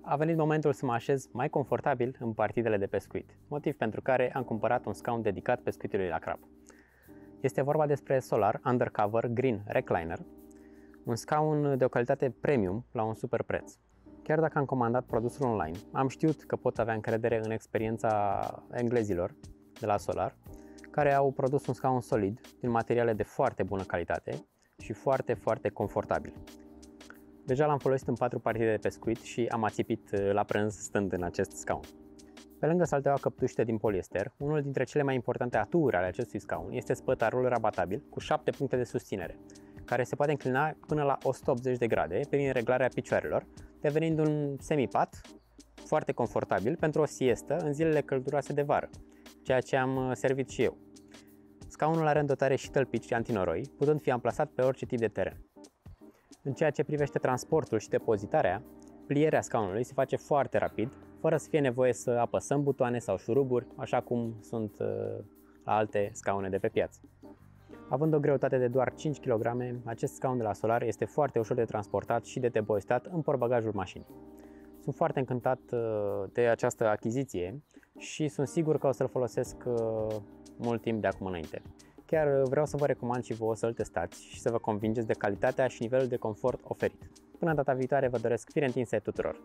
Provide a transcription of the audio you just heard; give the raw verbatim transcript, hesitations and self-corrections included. A venit momentul să mă așez mai confortabil în partidele de pescuit, motiv pentru care am cumpărat un scaun dedicat pescuitului la crab. Este vorba despre Solar Undercover Green Recliner, un scaun de o calitate premium la un super preț. Chiar dacă am comandat produsul online, am știut că pot avea încredere în experiența englezilor de la Solar, care au produs un scaun solid din materiale de foarte bună calitate și foarte, foarte confortabil. Deja l-am folosit în patru partide de pescuit și am ațipit la prânz stând în acest scaun. Pe lângă salteaua căptușită din poliester, unul dintre cele mai importante aturi ale acestui scaun este spătarul rabatabil cu șapte puncte de susținere, care se poate înclina până la o sută optzeci de grade prin reglarea picioarelor, devenind un semipat foarte confortabil pentru o siestă în zilele călduroase de vară, ceea ce am servit și eu. Scaunul are în dotare și tălpici antinoroi, putând fi amplasat pe orice tip de teren. În ceea ce privește transportul și depozitarea, plierea scaunului se face foarte rapid, fără să fie nevoie să apăsăm butoane sau șuruburi, așa cum sunt la alte scaune de pe piață. Având o greutate de doar cinci kilograme, acest scaun de la Solar este foarte ușor de transportat și de depozitat în portbagajul mașinii. Sunt foarte încântat de această achiziție și sunt sigur că o să-l folosesc mult timp de acum înainte. Chiar vreau să vă recomand și vouă să-l testați și să vă convingeți de calitatea și nivelul de confort oferit. Până data viitoare, vă doresc fire întinse tuturor!